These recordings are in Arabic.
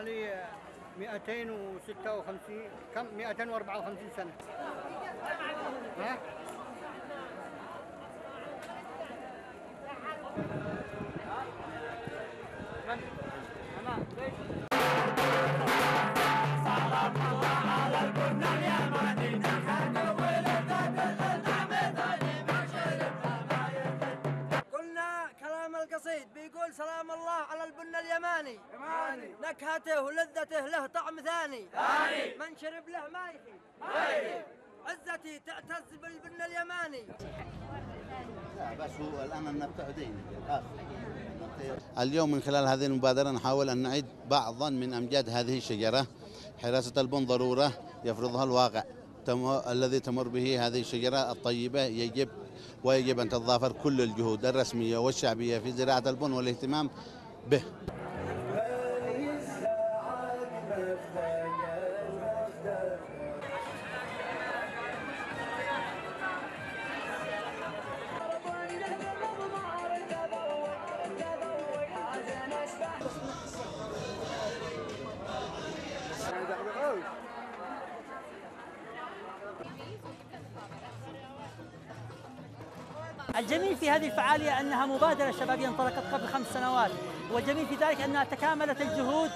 لي 256 كم 254 سنة. ها؟ سلام الله على البنى اليمني تحدى ولدت الأمد اللي مشربها. قلنا كلام القصيد بيقول سلام الله على البنى اليماني نكهته ولذته له طعم ثاني من شرب له ما يحيي. عزتي تعتز بالبنى اليماني. لا بس هو الآن أن نبتعدين اليوم من خلال هذه المبادرة نحاول أن نعيد بعضا من أمجاد هذه الشجرة. حراسة البن ضرورة يفرضها الواقع الذي تمر به هذه الشجرة الطيبة، ويجب أن تتضافر كل الجهود الرسمية والشعبية في زراعة البن والاهتمام به. الجميل في هذه الفعالية أنها مبادرة شبابية انطلقت قبل 5 سنوات، والجميل في ذلك أنها تكاملت الجهود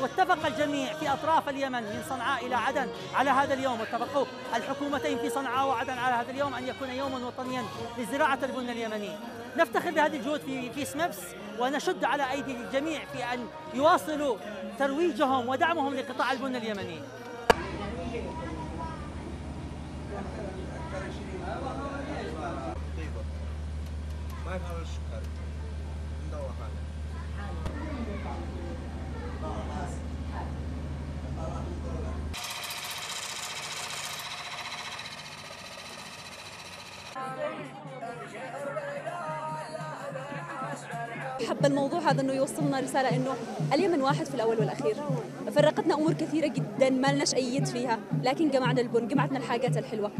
واتفق الجميع في أطراف اليمن من صنعاء إلى عدن على هذا اليوم، واتفقوا الحكومتين في صنعاء وعدن على هذا اليوم أن يكون يوما وطنيا لزراعة البن اليمني. نفتخر بهذه الجهود في سمبس، ونشد على أيدي الجميع في أن يواصلوا ترويجهم ودعمهم لقطاع البن اليمني. ما يفعل الشكر ندور حالة حب الموضوع هذا انه يوصلنا رسالة انه اليمن واحد في الاول والاخير. فرقتنا امور كثيرة جدا ما لناش اي يد فيها، لكن جمعنا البن، جمعتنا الحاجات الحلوة.